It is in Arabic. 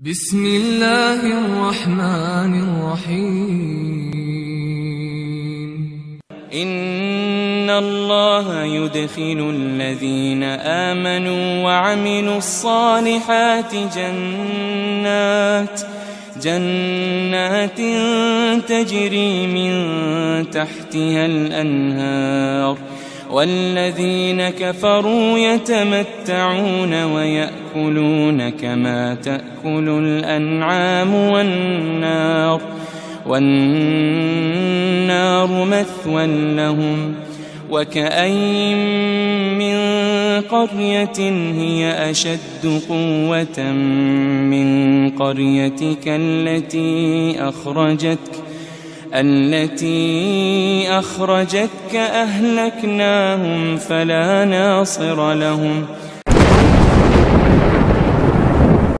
بسم الله الرحمن الرحيم إن الله يدخل الذين آمنوا وعملوا الصالحات جنات تجري من تحتها الأنهار والذين كفروا يتمتعون ويأكلون كما تأكل الأنعام والنار مثوى لهم وكأي من قرية هي أشد قوة من قريتك التي أخرجتك أهلكناهم فلا ناصر لهم